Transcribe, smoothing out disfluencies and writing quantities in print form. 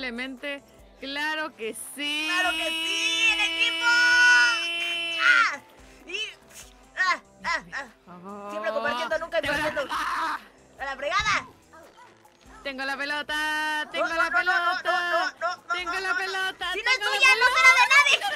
Simplemente, claro que sí. ¡Claro que sí, el equipo! ¡Ah! Y, siempre compartiendo, nunca compartiendo. ¡A la fregada! Tengo la pelota, tengo la pelota. Tengo la pelota. Si no es tuya, no será de nadie.